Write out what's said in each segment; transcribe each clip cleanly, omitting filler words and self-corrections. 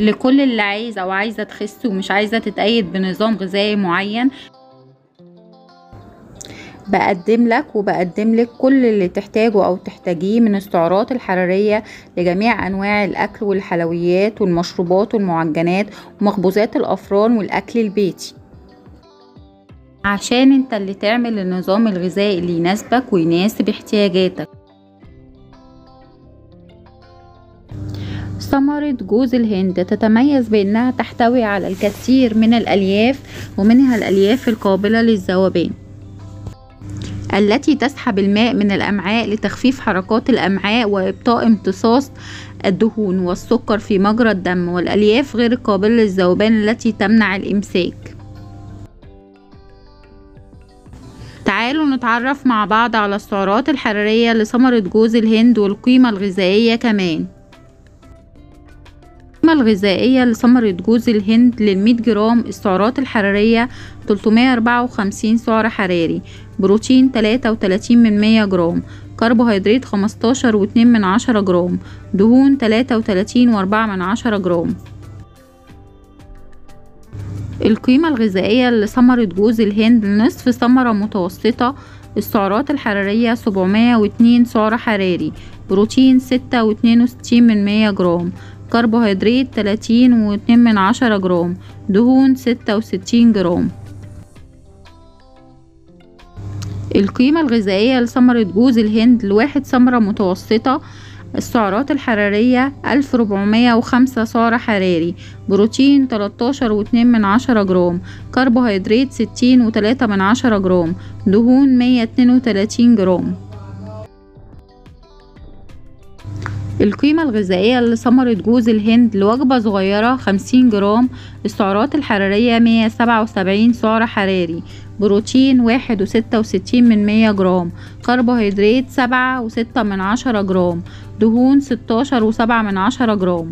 لكل اللي عايز او عايزه تخس ومش عايزه تتقيد بنظام غذائي معين. بقدم لك وبقدم لك كل اللي تحتاجه او تحتاجيه من السعرات الحراريه لجميع انواع الاكل والحلويات والمشروبات والمعجنات ومخبوزات الافران والاكل البيتي، عشان انت اللي تعمل النظام الغذائي اللي يناسبك ويناسب احتياجاتك. ثمرة جوز الهند تتميز بأنها تحتوي على الكثير من الألياف، ومنها الألياف القابلة للذوبان التي تسحب الماء من الأمعاء لتخفيف حركات الأمعاء وإبطاء امتصاص الدهون والسكر في مجرى الدم، والألياف غير القابلة للذوبان التي تمنع الإمساك. تعالوا نتعرف مع بعض على السعرات الحرارية لثمرة جوز الهند والقيمة الغذائية كمان. القيمة الغذائية لثمرة جوز الهند للمية جرام السعرات الحرارية 354 سعر حراري، بروتين 33 من 100 جرام، كربوهيدرات 15.2 جرام، دهون 33.4 جرام. القيمة الغذائية لثمرة جوز الهند لنصف ثمرة متوسطة السعرات الحرارية 702 سعر حراري، بروتين 6.62 من 100 جرام، كربوهيدرات 30.2 جرام، دهون 66 جرام. القيمة الغذائية لثمرة جوز الهند لواحد ثمرة متوسطة السعرات الحرارية 1405 سعر حراري، بروتين 13.2 جرام، كربوهيدرات 60.3 جرام، دهون 132 جرام. القيمة الغذائية لثمرة جوز الهند لوجبة صغيرة 50 جرام السعرات الحرارية 177 سعر حراري، بروتين 1.66 من 100 جرام، كربوهيدرات 7.6 جرام، دهون 16.7 جرام.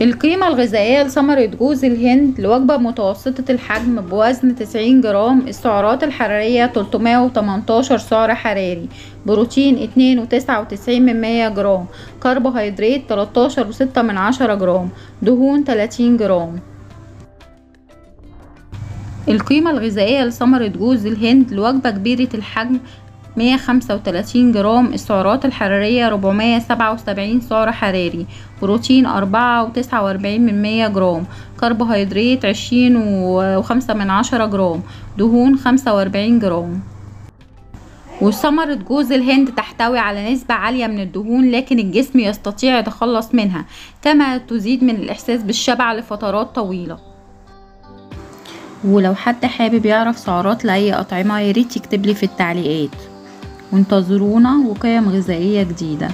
القيمة الغذائية لثمرة جوز الهند لوجبة متوسطة الحجم بوزن 90 جرام السعرات الحرارية 318 سعر حراري، بروتين 2.99 من 100 جرام، كربوهيدرات 13.6 جرام، دهون 30 جرام. القيمة الغذائية لثمرة جوز الهند لوجبة كبيرة الحجم 135 جرام السعرات الحرارية 477 سعر حراري، بروتين 4.49 من 100 جرام، كربوهيدرات 20.5 جرام، دهون 45 جرام. وثمرة جوز الهند تحتوي على نسبة عالية من الدهون، لكن الجسم يستطيع يتخلص منها، كما تزيد من الإحساس بالشبع لفترات طويلة. ولو حد حابب يعرف سعرات لأي أطعمة ياريت يكتبلي في التعليقات، وانتظرونا وقيم غذائية جديدة.